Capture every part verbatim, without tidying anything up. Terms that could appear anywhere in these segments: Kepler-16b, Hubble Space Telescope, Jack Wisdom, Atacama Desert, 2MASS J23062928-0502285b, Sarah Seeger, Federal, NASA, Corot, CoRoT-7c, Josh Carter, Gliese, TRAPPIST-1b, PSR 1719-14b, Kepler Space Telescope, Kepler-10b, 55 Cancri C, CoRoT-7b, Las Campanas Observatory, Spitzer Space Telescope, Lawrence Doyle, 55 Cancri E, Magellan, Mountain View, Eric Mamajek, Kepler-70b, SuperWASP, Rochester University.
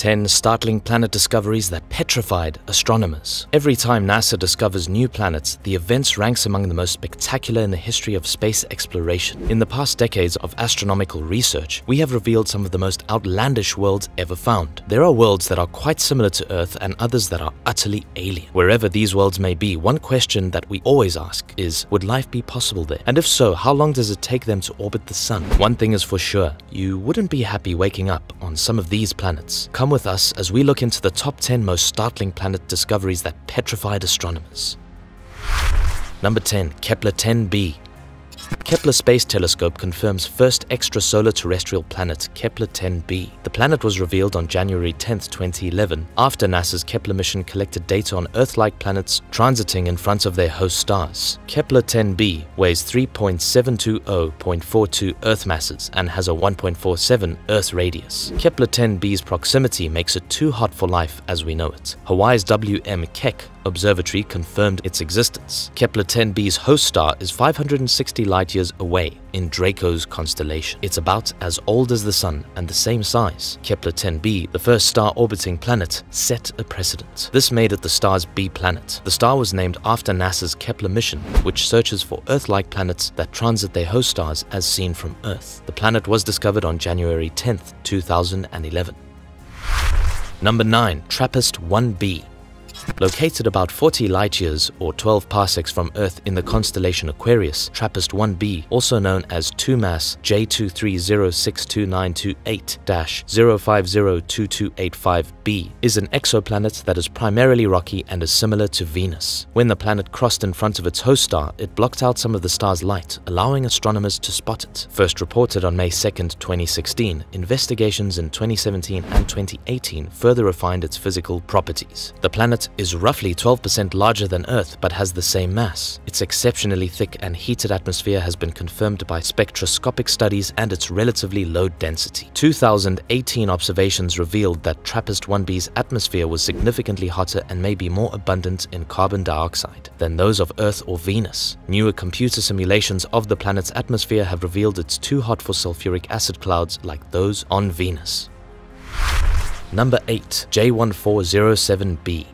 ten startling planet discoveries that petrified astronomers. Every time NASA discovers new planets, the events ranks among the most spectacular in the history of space exploration. In the past decades of astronomical research, we have revealed some of the most outlandish worlds ever found. There are worlds that are quite similar to Earth and others that are utterly alien. Wherever these worlds may be, one question that we always ask is, would life be possible there? And if so, how long does it take them to orbit the sun? One thing is for sure, you wouldn't be happy waking up on some of these planets. Come with us as we look into the top ten most startling planet discoveries that petrified astronomers. Number ten. Kepler ten b. Kepler Space Telescope confirms first extrasolar terrestrial planet, Kepler ten b. The planet was revealed on January tenth, twenty eleven, after NASA's Kepler mission collected data on Earth-like planets transiting in front of their host stars. Kepler ten b weighs three point seven two zero point four two Earth masses and has a one point four seven Earth radius. Kepler ten b's proximity makes it too hot for life as we know it. Hawaii's W M Keck Observatory confirmed its existence. Kepler ten b's host star is five hundred sixty light-years away in Draco's constellation. It's about as old as the Sun and the same size. Kepler ten b, the first star-orbiting planet, set a precedent. This made it the star's B planet. The star was named after NASA's Kepler mission, which searches for Earth-like planets that transit their host stars as seen from Earth. The planet was discovered on January tenth, two thousand eleven. Number nine. TRAPPIST one b. Located about forty light-years or twelve parsecs from Earth in the constellation Aquarius, TRAPPIST one b, also known as two mass J two three zero six two nine two eight dash zero five zero two two eight five b, is an exoplanet that is primarily rocky and is similar to Venus. When the planet crossed in front of its host star, it blocked out some of the star's light, allowing astronomers to spot it. First reported on May second, twenty sixteen, investigations in twenty seventeen and twenty eighteen further refined its physical properties. The planet is roughly twelve percent larger than Earth but has the same mass. Its exceptionally thick and heated atmosphere has been confirmed by spectroscopic studies and its relatively low density. two thousand eighteen observations revealed that TRAPPIST one b's atmosphere was significantly hotter and may be more abundant in carbon dioxide than those of Earth or Venus. Newer computer simulations of the planet's atmosphere have revealed it's too hot for sulfuric acid clouds like those on Venus. Number eight. J one four zero seven b.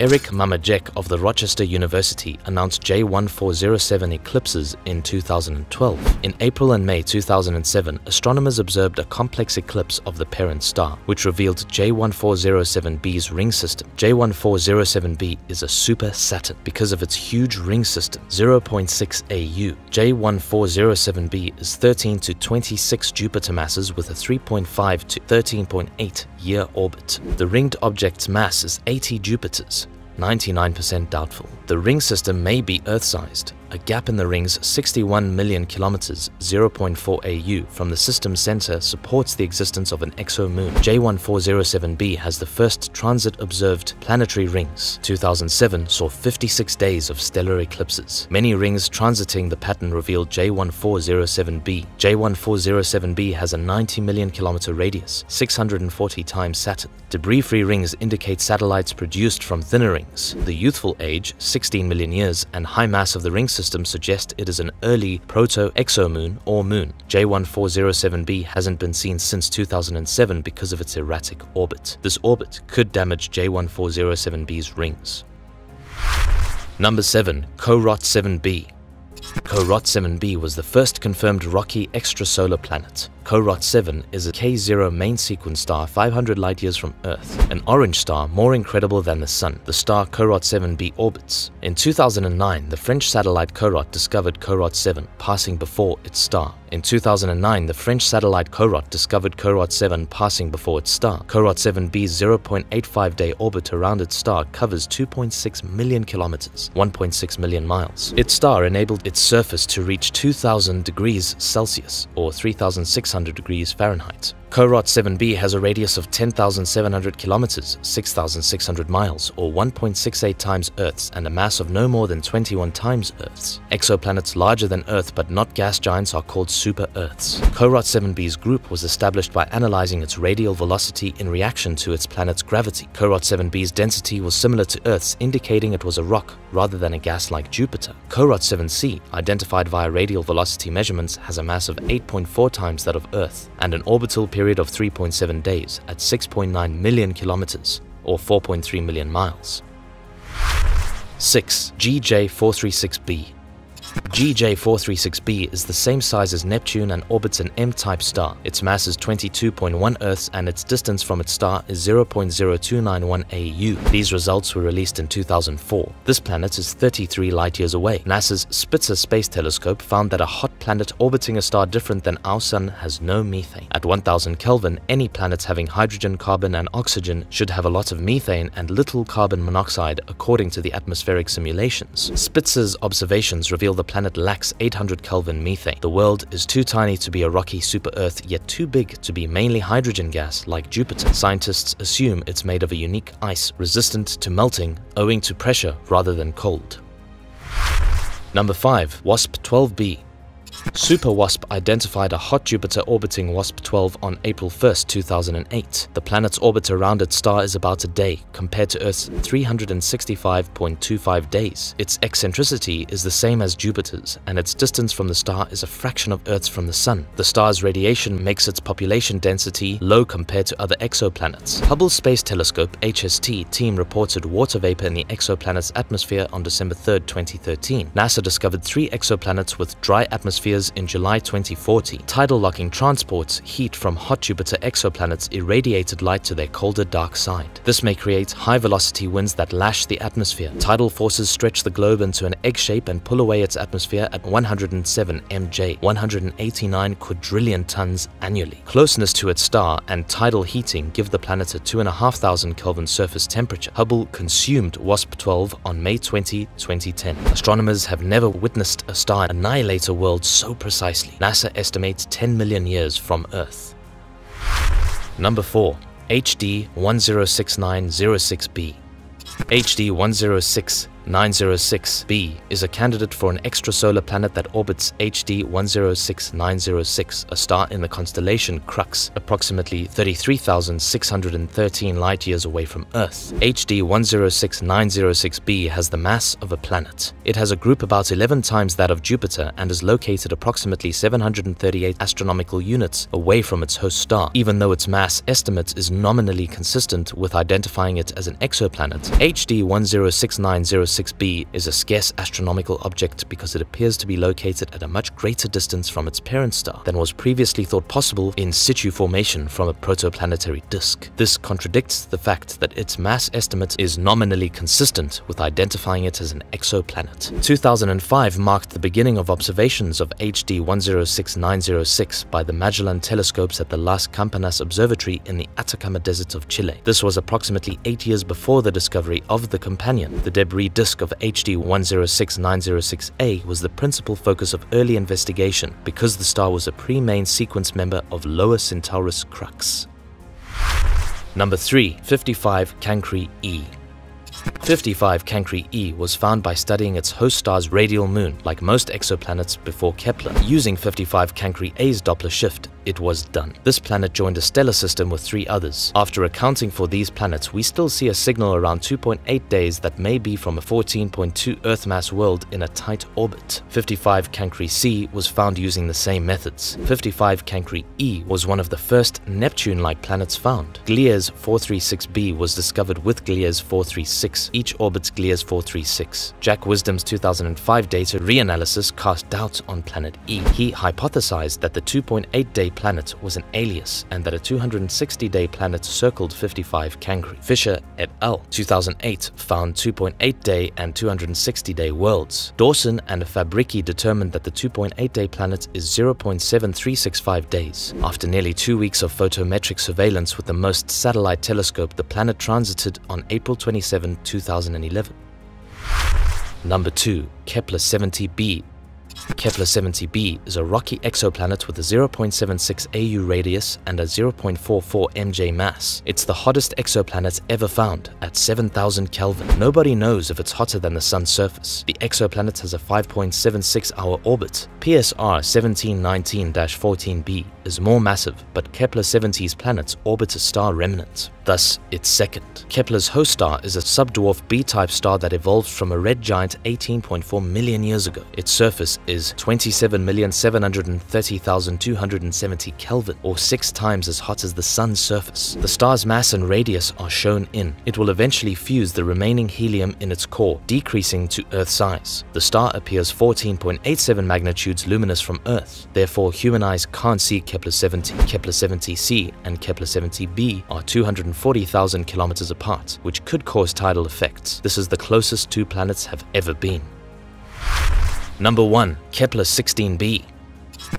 Eric Mamajek of the Rochester University announced J one four zero seven eclipses in two thousand twelve. In April and May two thousand seven, astronomers observed a complex eclipse of the parent star, which revealed J one four zero seven b's ring system. J one four zero seven b is a super Saturn because of its huge ring system, zero point six A U. J one four zero seven b is thirteen to twenty-six Jupiter masses with a three point five to thirteen point eight year orbit. The ringed object's mass is eighty Jupiters, ninety-nine percent doubtful. The ring system may be Earth-sized, a gap in the rings sixty-one million kilometers, zero point four A U, from the system center supports the existence of an exomoon. J one four zero seven b has the first transit-observed planetary rings. two thousand seven saw fifty-six days of stellar eclipses. Many rings transiting the pattern revealed J one four zero seven b. J one four zero seven b has a ninety million kilometer radius, six hundred forty times Saturn. Debris-free rings indicate satellites produced from thinner rings. The youthful age, sixteen million years, and high mass of the ring system suggest it is an early proto-exomoon or moon. J one four zero seven b hasn't been seen since two thousand seven because of its erratic orbit. This orbit could damage J one four zero seven b's rings. Number seven. CoRoT seven b. CoRoT seven b was the first confirmed rocky extrasolar planet. CoRoT seven is a K zero main sequence star five hundred light-years from Earth, an orange star more incredible than the Sun. The star CoRoT seven b orbits. In two thousand nine, the French satellite CoRoT discovered CoRoT seven, passing before its star. In two thousand nine, the French satellite CoRoT discovered CoRoT seven, passing before its star. CoRoT seven b's zero point eight five day orbit around its star covers two point six million kilometers, one point six million miles. Its star enabled its surface to reach two thousand degrees Celsius, or three thousand six hundred degrees Fahrenheit. CoRoT seven b has a radius of ten thousand seven hundred kilometers, six thousand six hundred miles, or one point six eight times Earth's, and a mass of no more than twenty-one times Earth's. Exoplanets larger than Earth but not gas giants are called super-Earths. CoRoT seven b's group was established by analyzing its radial velocity in reaction to its planet's gravity. CoRoT seven b's density was similar to Earth's, indicating it was a rock rather than a gas like Jupiter. CoRoT seven c, identified via radial velocity measurements, has a mass of eight point four times that of Earth, and an orbital period period of three point seven days at six point nine million kilometers or four point three million miles. six. G J four three six b. G J four three six b is the same size as Neptune and orbits an M-type star. Its mass is twenty-two point one Earths and its distance from its star is zero point zero two nine one A U. These results were released in two thousand four. This planet is thirty-three light years away. NASA's Spitzer Space Telescope found that a hot planet orbiting a star different than our Sun has no methane. At one thousand Kelvin, any planets having hydrogen, carbon and oxygen should have a lot of methane and little carbon monoxide according to the atmospheric simulations. Spitzer's observations reveal the planet lacks eight hundred Kelvin methane. The world is too tiny to be a rocky super-Earth, yet too big to be mainly hydrogen gas like Jupiter. Scientists assume it's made of a unique ice resistant to melting owing to pressure rather than cold. Number five. WASP twelve b. SuperWASP identified a hot Jupiter orbiting WASP twelve on April first two thousand eight. The planet's orbit around its star is about a day, compared to Earth's three hundred sixty-five point two five days. Its eccentricity is the same as Jupiter's, and its distance from the star is a fraction of Earth's from the Sun. The star's radiation makes its population density low compared to other exoplanets. Hubble Space Telescope H S T team reported water vapor in the exoplanet's atmosphere on December third, twenty thirteen. NASA discovered three exoplanets with dry atmosphere in July twenty forty. Tidal locking transports heat from hot Jupiter exoplanets irradiated light to their colder dark side. This may create high-velocity winds that lash the atmosphere. Tidal forces stretch the globe into an egg shape and pull away its atmosphere at one hundred seven M J, one hundred eighty-nine quadrillion tons annually. Closeness to its star and tidal heating give the planet a two thousand five hundred Kelvin surface temperature. Hubble consumed WASP twelve on May twentieth, twenty ten. Astronomers have never witnessed a star annihilate a world so precisely. NASA estimates ten million years from Earth. Number four. H D one zero six nine zero six b. H D one zero six nine zero six b is a candidate for an extrasolar planet that orbits H D one zero six nine zero six, a star in the constellation Crux, approximately thirty-three thousand six hundred thirteen light years away from Earth. H D one zero six nine zero six b has the mass of a planet. It has a group about eleven times that of Jupiter and is located approximately seven hundred thirty-eight astronomical units away from its host star. Even though its mass estimate is nominally consistent with identifying it as an exoplanet, H D one zero six nine zero six b is a scarce astronomical object because it appears to be located at a much greater distance from its parent star than was previously thought possible in situ formation from a protoplanetary disk. This contradicts the fact that its mass estimate is nominally consistent with identifying it as an exoplanet. two thousand five marked the beginning of observations of H D one zero six nine zero six by the Magellan telescopes at the Las Campanas Observatory in the Atacama Desert of Chile. This was approximately eight years before the discovery of the companion. The debris disk of H D one zero six nine zero six a was the principal focus of early investigation because the star was a pre-main sequence member of Lower Centaurus Crux. Number three. fifty-five Cancri E. fifty-five Cancri E was found by studying its host star's radial moon, like most exoplanets before Kepler. Using fifty-five Cancri A's Doppler shift, it was done. This planet joined a stellar system with three others. After accounting for these planets, we still see a signal around two point eight days that may be from a fourteen point two Earth mass world in a tight orbit. fifty-five Cancri C was found using the same methods. fifty-five Cancri E was one of the first Neptune-like planets found. Gliese four thirty-six b was discovered with Gliese four thirty-six. Each orbits Gliese four thirty-six. Jack Wisdom's two thousand five data reanalysis cast doubt on Planet E. He hypothesized that the two point eight day planet was an alias and that a two hundred sixty day planet circled fifty-five Cancri. Fisher et al. two thousand eight found two point eight day and two hundred sixty day worlds. Dawson and Fabricki determined that the two point eight day planet is zero point seven three six five days. After nearly two weeks of photometric surveillance with the M O S T satellite telescope, the planet transited on April twenty-seventh, two thousand eleven. Number two. Kepler seventy b. Kepler seventy b is a rocky exoplanet with a zero point seven six A U radius and a zero point four four M J mass. It's the hottest exoplanet ever found, at seven thousand Kelvin. Nobody knows if it's hotter than the Sun's surface. The exoplanet has a five point seven six hour orbit. P S R seventeen nineteen dash fourteen b is more massive, but Kepler seventy's planets orbit a star remnant, thus its second. Kepler's host star is a subdwarf B type star that evolved from a red giant eighteen point four million years ago. Its surface is twenty-seven million seven hundred thirty thousand two hundred seventy Kelvin, or six times as hot as the Sun's surface. The star's mass and radius are shown in. It will eventually fuse the remaining helium in its core, decreasing to Earth size. The star appears fourteen point eight seven magnitudes luminous from Earth. Therefore, human eyes can't see Kepler seventy. Kepler seventy C and Kepler seventy b are two hundred forty thousand kilometers apart, which could cause tidal effects. This is the closest two planets have ever been. Number one. Kepler sixteen b.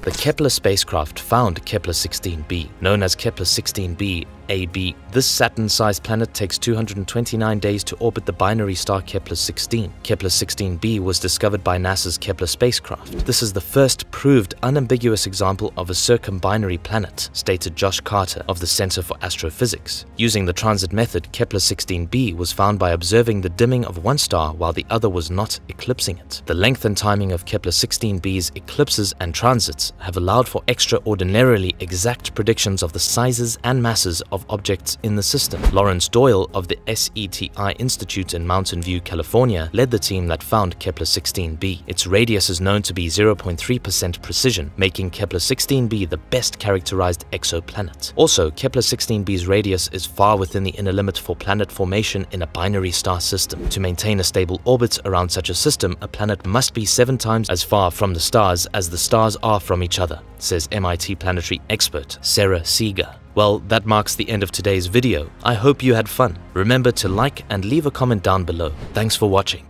The Kepler spacecraft found Kepler sixteen b, known as Kepler sixteen b A B. This Saturn-sized planet takes two hundred twenty-nine days to orbit the binary star Kepler sixteen. Kepler sixteen b was discovered by NASA's Kepler spacecraft. This is the first proved unambiguous example of a circumbinary planet, stated Josh Carter of the Center for Astrophysics. Using the transit method, Kepler sixteen b was found by observing the dimming of one star while the other was not eclipsing it. The length and timing of Kepler sixteen b's eclipses and transits have allowed for extraordinarily exact predictions of the sizes and masses of objects in the system. Lawrence Doyle of the S E T I Institute in Mountain View, California, led the team that found Kepler sixteen b. Its radius is known to be zero point three percent precision, making Kepler sixteen b the best characterized exoplanet. Also, Kepler sixteen b's radius is far within the inner limit for planet formation in a binary star system. To maintain a stable orbit around such a system, a planet must be seven times as far from the stars as the stars are from each other, says M I T planetary expert Sarah Seeger. Well, that marks the end of today's video. I hope you had fun. Remember to like and leave a comment down below. Thanks for watching.